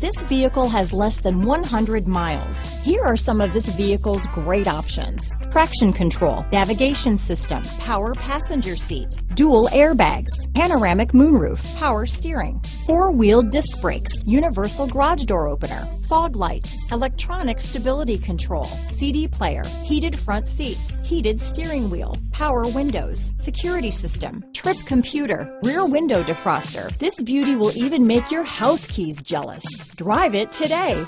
This vehicle has less than 100 miles. Here are some of this vehicle's great options: traction control, navigation system, power passenger seat, dual airbags, panoramic moonroof, power steering, four-wheel disc brakes, universal garage door opener, fog lights, electronic stability control, CD player, heated front seats, heated steering wheel, power windows, security system, trip computer, rear window defroster. This beauty will even make your house keys jealous. Drive it today.